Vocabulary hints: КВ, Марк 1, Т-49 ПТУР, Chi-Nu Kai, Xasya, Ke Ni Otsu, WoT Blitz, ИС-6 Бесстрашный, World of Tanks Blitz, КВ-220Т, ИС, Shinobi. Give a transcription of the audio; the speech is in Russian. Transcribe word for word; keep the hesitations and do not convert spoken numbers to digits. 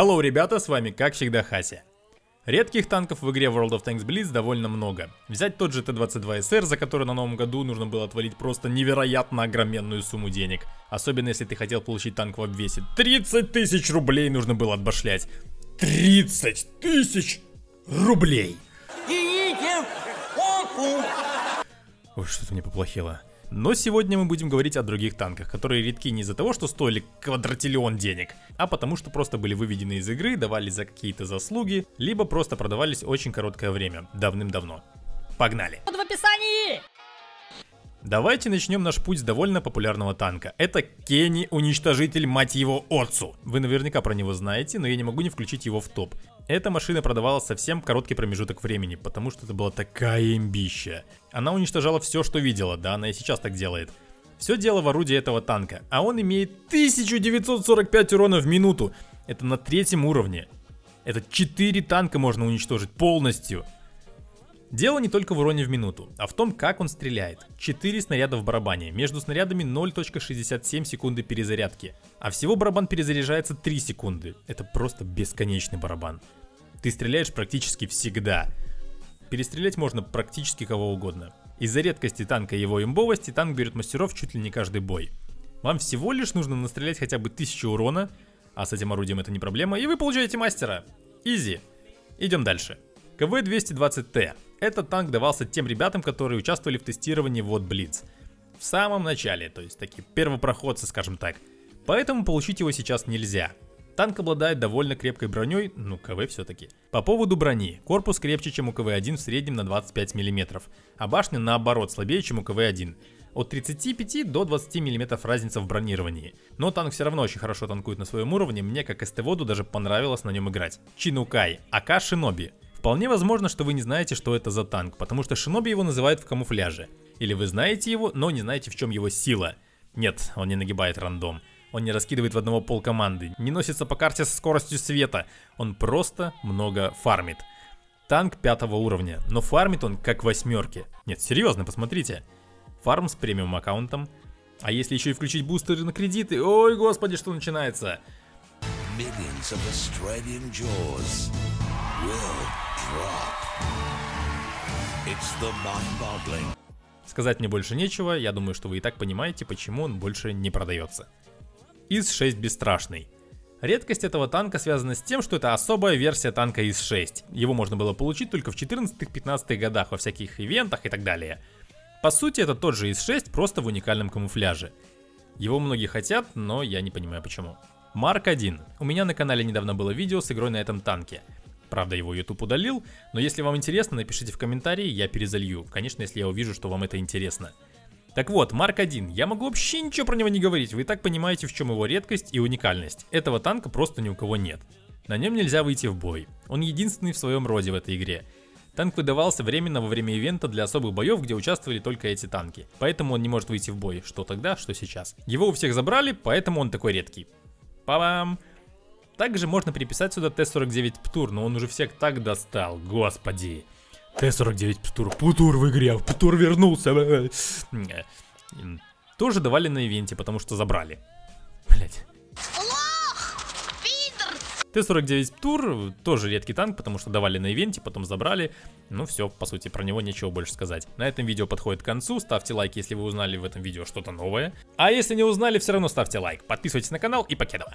Hello, ребята, с вами как всегда Хася. Редких танков в игре World of Tanks Blitz довольно много. Взять тот же Т двадцать два эс эр, за который на новом году нужно было отвалить просто невероятно огроменную сумму денег. Особенно если ты хотел получить танк в обвесе. тридцать тысяч рублей нужно было отбашлять. тридцать тысяч рублей! Ой, что-то мне поплохело. Но сегодня мы будем говорить о других танках, которые редки не из-за того, что стоили квадратиллион денег, а потому что просто были выведены из игры, давались за какие-то заслуги, либо просто продавались очень короткое время, давным-давно. Погнали! В описании! Давайте начнем наш путь с довольно популярного танка. Это Кенни, уничтожитель, мать его, Отцу. Вы наверняка про него знаете, но я не могу не включить его в топ. Эта машина продавалась совсем короткий промежуток времени, потому что это была такая имбища. Она уничтожала все, что видела, да, она и сейчас так делает. Все дело в орудии этого танка, а он имеет тысячу девятьсот сорок пять урона в минуту. Это на третьем уровне. Это четыре танка можно уничтожить полностью. Дело не только в уроне в минуту, а в том, как он стреляет. четыре снаряда в барабане, между снарядами ноль целых шестьдесят семь сотых секунды перезарядки. А всего барабан перезаряжается три секунды. Это просто бесконечный барабан. Ты стреляешь практически всегда. Перестрелять можно практически кого угодно. Из-за редкости танка и его имбовости танк берет мастеров чуть ли не каждый бой. Вам всего лишь нужно настрелять хотя бы тысячу урона, а с этим орудием это не проблема, и вы получаете мастера. Изи. Идем дальше. КВ двести двадцать Т. Этот танк давался тем ребятам, которые участвовали в тестировании вот Blitz. В самом начале, то есть такие первопроходцы, скажем так. Поэтому получить его сейчас нельзя. Танк обладает довольно крепкой броней, ну КВ все-таки. По поводу брони, корпус крепче, чем у КВ один в среднем на двадцать пять миллиметров, а башня наоборот слабее, чем у КВ один. От тридцати пяти до двадцати миллиметров разница в бронировании. Но танк все равно очень хорошо танкует на своем уровне, мне как эс тэ воду даже понравилось на нем играть. Chi-Nu Kai, а ка Shinobi. Вполне возможно, что вы не знаете, что это за танк, потому что Шиноби его называют в камуфляже. Или вы знаете его, но не знаете, в чем его сила. Нет, он не нагибает рандом. Он не раскидывает в одного полкоманды, не носится по карте со скоростью света. Он просто много фармит. Танк пятого уровня, но фармит он как восьмерки. Нет, серьезно, посмотрите. Фарм с премиум аккаунтом. А если еще и включить бустеры на кредиты, ой, господи, что начинается? Сказать мне больше нечего, я думаю, что вы и так понимаете, почему он больше не продается. ИС шесть Бесстрашный. Редкость этого танка связана с тем, что это особая версия танка ИС шесть. Его можно было получить только в четырнадцатых-пятнадцатых годах во всяких ивентах и так далее. По сути, это тот же ИС шесть, просто в уникальном камуфляже. Его многие хотят, но я не понимаю почему. Марк один. У меня на канале недавно было видео с игрой на этом танке. Правда, его YouTube удалил, но если вам интересно, напишите в комментарии, я перезалью. Конечно, если я увижу, что вам это интересно. Так вот, Марк один. Я могу вообще ничего про него не говорить, вы и так понимаете, в чем его редкость и уникальность. Этого танка просто ни у кого нет. На нем нельзя выйти в бой. Он единственный в своем роде в этой игре. Танк выдавался временно во время ивента для особых боев, где участвовали только эти танки. Поэтому он не может выйти в бой, что тогда, что сейчас. Его у всех забрали, поэтому он такой редкий. Па-бам! Также можно приписать сюда Т сорок девять ПТУР, но он уже всех так достал, господи. Т сорок девять ПТУР, ПТУР в игре, ПТУР вернулся. Тоже давали на ивенте, потому что забрали. Блять. Т сорок девять ПТУР тоже редкий танк, потому что давали на ивенте, потом забрали. Ну все, по сути, про него нечего больше сказать. На этом видео подходит к концу. Ставьте лайк, если вы узнали в этом видео что-то новое. А если не узнали, все равно ставьте лайк. Подписывайтесь на канал и покедова.